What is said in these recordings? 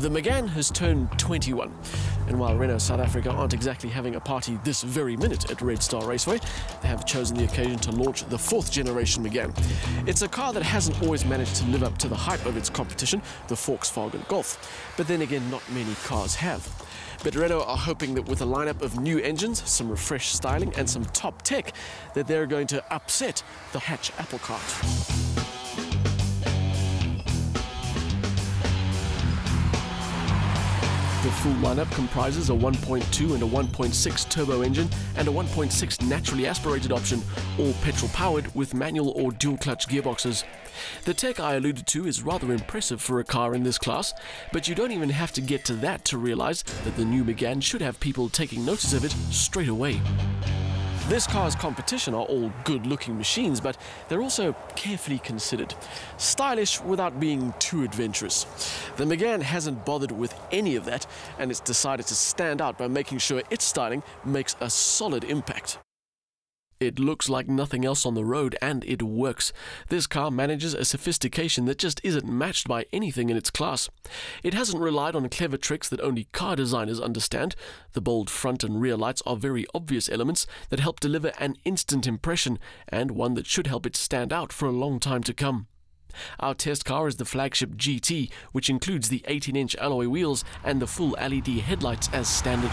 The Megane has turned 21, and while Renault South Africa aren't exactly having a party this very minute at Red Star Raceway, they have chosen the occasion to launch the fourth generation Megane. It's a car that hasn't always managed to live up to the hype of its competition, the Volkswagen Golf, but then again not many cars have. But Renault are hoping that with a lineup of new engines, some refreshed styling and some top tech, that they're going to upset the hatch apple cart. The full lineup comprises a 1.2 and a 1.6 turbo engine and a 1.6 naturally aspirated option, all petrol powered with manual or dual clutch gearboxes. The tech I alluded to is rather impressive for a car in this class, but you don't even have to get to that to realize that the new Megane should have people taking notice of it straight away. This car's competition are all good-looking machines, but they're also carefully considered. Stylish without being too adventurous. The Megane hasn't bothered with any of that, and it's decided to stand out by making sure its styling makes a solid impact. It looks like nothing else on the road, and it works. This car manages a sophistication that just isn't matched by anything in its class. It hasn't relied on clever tricks that only car designers understand. The bold front and rear lights are very obvious elements that help deliver an instant impression, and one that should help it stand out for a long time to come. Our test car is the flagship GT, which includes the 18-inch alloy wheels and the full LED headlights as standard.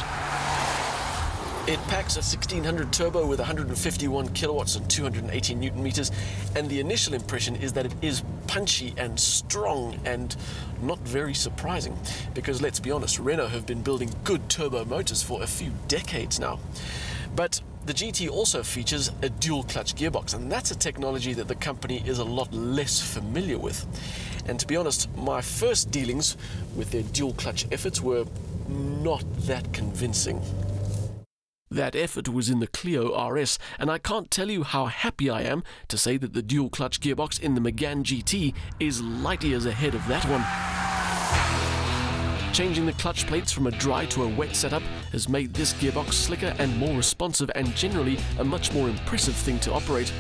It packs a 1600 turbo with 151 kilowatts and 280 newton meters, and the initial impression is that it is punchy and strong and not very surprising, because let's be honest, Renault have been building good turbo motors for a few decades now. But the GT also features a dual clutch gearbox, and that's a technology that the company is a lot less familiar with. And to be honest, my first dealings with their dual clutch efforts were not that convincing. That effort was in the Clio RS, and I can't tell you how happy I am to say that the dual-clutch gearbox in the Megane GT is light years ahead of that one. Changing the clutch plates from a dry to a wet setup has made this gearbox slicker and more responsive, and generally a much more impressive thing to operate.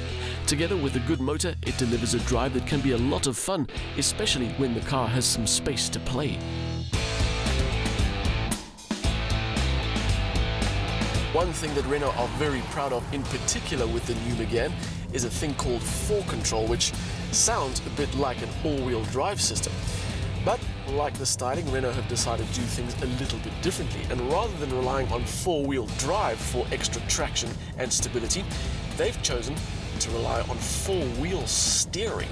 Together with a good motor, it delivers a drive that can be a lot of fun, especially when the car has some space to play. One thing that Renault are very proud of in particular with the new Megane is a thing called 4-Control, which sounds a bit like an all-wheel drive system. But like the styling, Renault have decided to do things a little bit differently, and rather than relying on four-wheel drive for extra traction and stability, they've chosen to rely on four-wheel steering.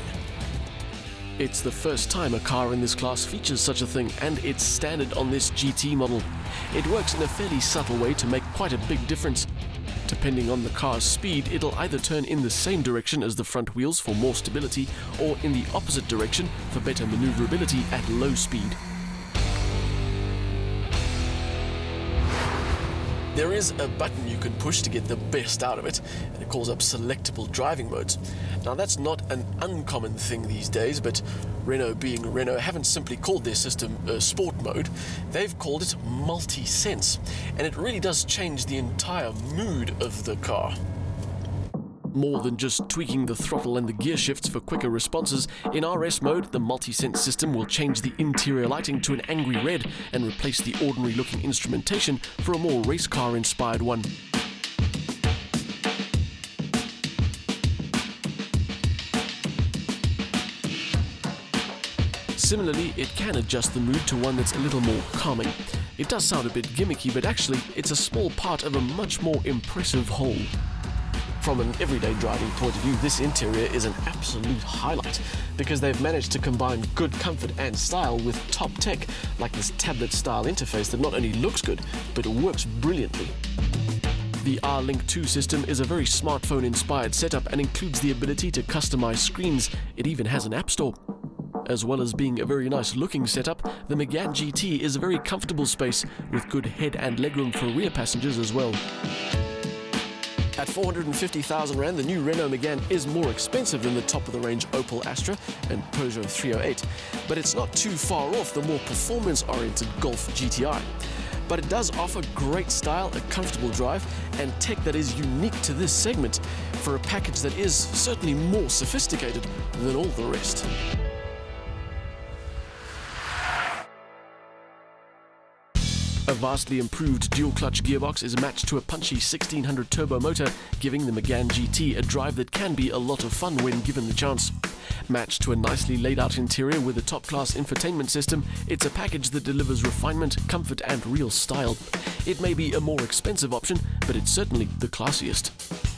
It's the first time a car in this class features such a thing, and it's standard on this GT model. It works in a fairly subtle way to make quite a big difference. Depending on the car's speed, it'll either turn in the same direction as the front wheels for more stability, or in the opposite direction for better maneuverability at low speed. There is a button you can push to get the best out of it, and it calls up selectable driving modes. Now that's not an uncommon thing these days, but Renault being Renault haven't simply called their system sport mode, they've called it MultiSense, and it really does change the entire mood of the car. More than just tweaking the throttle and the gear shifts for quicker responses, in RS mode, the MultiSense system will change the interior lighting to an angry red and replace the ordinary-looking instrumentation for a more race car-inspired one. Similarly, it can adjust the mood to one that's a little more calming. It does sound a bit gimmicky, but actually, it's a small part of a much more impressive whole. From an everyday driving point of view, this interior is an absolute highlight, because they've managed to combine good comfort and style with top tech, like this tablet-style interface that not only looks good, but works brilliantly. The R-Link 2 system is a very smartphone-inspired setup and includes the ability to customize screens. It even has an app store. As well as being a very nice-looking setup, the Megane GT is a very comfortable space, with good head and legroom for rear passengers as well. At 450,000 Rand, the new Renault Megane is more expensive than the top-of-the-range Opel Astra and Peugeot 308, but it's not too far off the more performance-oriented Golf GTI. But it does offer great style, a comfortable drive, and tech that is unique to this segment, for a package that is certainly more sophisticated than all the rest. A vastly improved dual-clutch gearbox is matched to a punchy 1600 turbo motor, giving the Megane GT a drive that can be a lot of fun when given the chance. Matched to a nicely laid-out interior with a top-class infotainment system, it's a package that delivers refinement, comfort and real style. It may be a more expensive option, but it's certainly the classiest.